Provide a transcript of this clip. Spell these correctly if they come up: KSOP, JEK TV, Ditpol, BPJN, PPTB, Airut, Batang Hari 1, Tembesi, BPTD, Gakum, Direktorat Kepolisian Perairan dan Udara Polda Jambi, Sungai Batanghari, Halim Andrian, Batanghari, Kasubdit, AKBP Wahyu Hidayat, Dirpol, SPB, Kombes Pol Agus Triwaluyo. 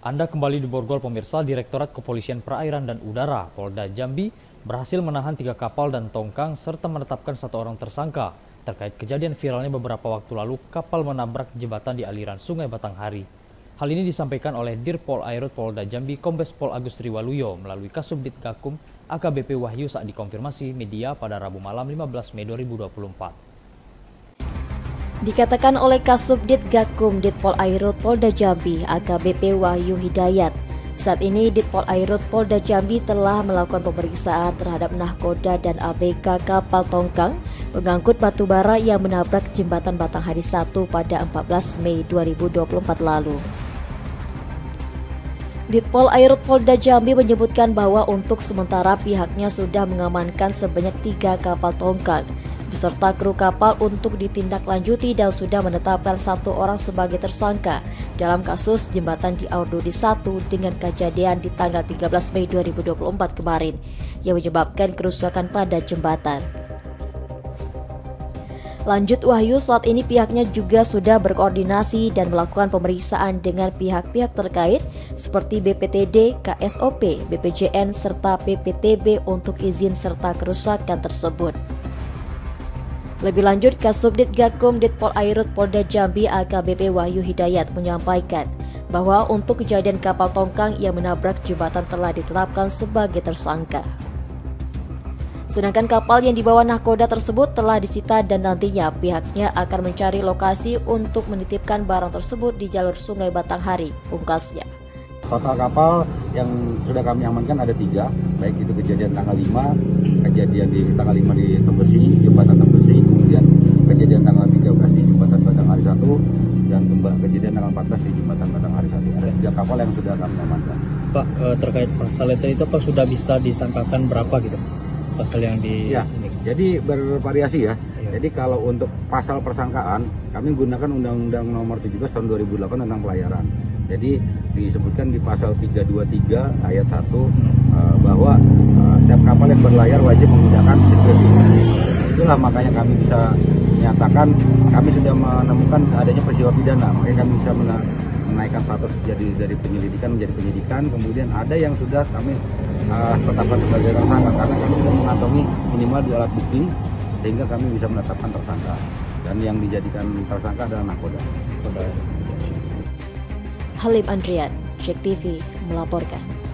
Anda kembali di Borgol Pemirsa. Direktorat Kepolisian Perairan dan Udara Polda Jambi berhasil menahan 3 kapal dan tongkang serta menetapkan 1 orang tersangka terkait kejadian viralnya beberapa waktu lalu kapal menabrak jembatan di aliran Sungai Batanghari. Hal ini disampaikan oleh Dirpol Airut Polda Jambi Kombes Pol Agus Triwaluyo melalui Kasubdit Gakum AKBP Wahyu saat dikonfirmasi media pada Rabu malam 15 Mei 2024. Dikatakan oleh Kasubdit Gakum Ditpol Airut Polda Jambi AKBP Wahyu Hidayat, saat ini Ditpol Airut Polda Jambi telah melakukan pemeriksaan terhadap nahkoda dan ABK kapal tongkang pengangkut batubara yang menabrak jembatan Batang Hari 1 pada 14 Mei 2024 lalu. Ditpol Airut Polda Jambi menyebutkan bahwa untuk sementara pihaknya sudah mengamankan sebanyak 3 kapal tongkang beserta kru kapal untuk ditindaklanjuti dan sudah menetapkan 1 orang sebagai tersangka dalam kasus jembatan di Aurdudi 1 dengan kejadian di tanggal 13 Mei 2024 kemarin yang menyebabkan kerusakan pada jembatan. Lanjut Wahyu, saat ini pihaknya juga sudah berkoordinasi dan melakukan pemeriksaan dengan pihak-pihak terkait seperti BPTD, KSOP, BPJN, serta PPTB untuk izin serta kerusakan tersebut. Lebih lanjut, Kasubdit Gakum Ditpol Airut Polda Jambi AKBP Wahyu Hidayat menyampaikan bahwa untuk kejadian kapal tongkang yang menabrak jembatan telah ditetapkan sebagai tersangka. Sedangkan kapal yang dibawa nahkoda tersebut telah disita dan nantinya pihaknya akan mencari lokasi untuk menitipkan barang tersebut di jalur Sungai Batanghari, pungkasnya. Total kapal yang sudah kami amankan ada 3, baik itu kejadian tanggal 5, kejadian di tanggal 5 di Tembesi, jembatan Tembesi, kemudian kejadian tanggal 13 di jembatan Batanghari 1, dan kejadian tanggal 14 di jembatan Batanghari 1. Ada 3 kapal yang sudah kami amankan. Pak, terkait persalitan itu Pak sudah bisa disangkakan berapa gitu? Pasal yang di... Ya, jadi bervariasi ya. Jadi kalau untuk pasal persangkaan, kami gunakan Undang-Undang Nomor 17 Tahun 2008 tentang pelayaran. Jadi disebutkan di pasal 323 ayat 1 bahwa setiap kapal yang berlayar wajib menggunakan SPB. Itulah makanya kami bisa menyatakan kami sudah menemukan adanya peristiwa pidana. Makanya kami bisa menaikkan status dari penyelidikan menjadi penyidikan. Kemudian ada yang sudah kami tetapkan sebagai tersangka karena kami sudah mengantongi minimal 2 alat bukti, sehingga kami bisa menetapkan tersangka, dan yang dijadikan tersangka adalah nahkoda. Halim Andrian, JEK TV melaporkan.